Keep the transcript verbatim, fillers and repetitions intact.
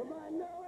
Come on, no!